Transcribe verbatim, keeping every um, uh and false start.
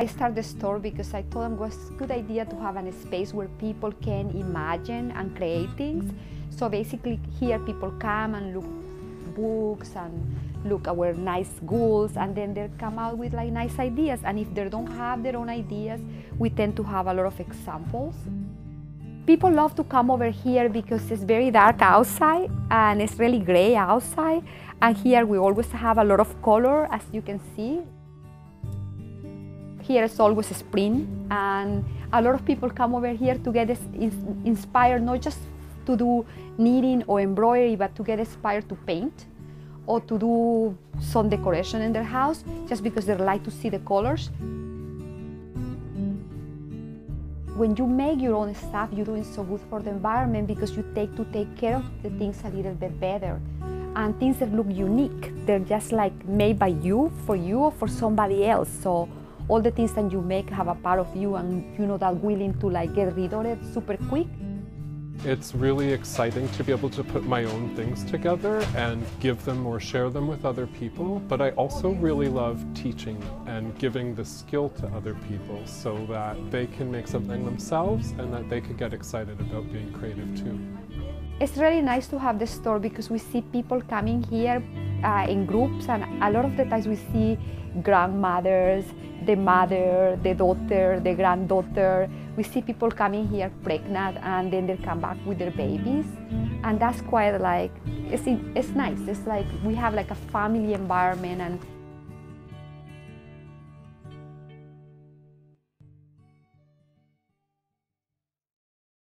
I started the store because I thought it was a good idea to have a space where people can imagine and create things. So basically here people come and look books and look at our nice goods, and then they come out with like nice ideas, and if they don't have their own ideas, we tend to have a lot of examples. People love to come over here because it's very dark outside and it's really gray outside, and here we always have a lot of color, as you can see. Here is always spring, and a lot of people come over here to get inspired, not just to do knitting or embroidery, but to get inspired to paint or to do some decoration in their house, just because they like to see the colors. When you make your own stuff, you're doing so good for the environment because you take to take care of the things a little bit better. And things that look unique, they're just like made by you, for you, or for somebody else. So all the things that you make have a part of you, and you're not willing to like get rid of it super quick. It's really exciting to be able to put my own things together and give them or share them with other people, but I also really love teaching and giving the skill to other people so that they can make something themselves and that they could get excited about being creative too. It's really nice to have the store because we see people coming here uh, in groups, and a lot of the times we see grandmothers, the mother, the daughter, the granddaughter. We see people coming here pregnant, and then they come back with their babies, and that's quite like, it's, it's nice. It's like we have like a family environment. And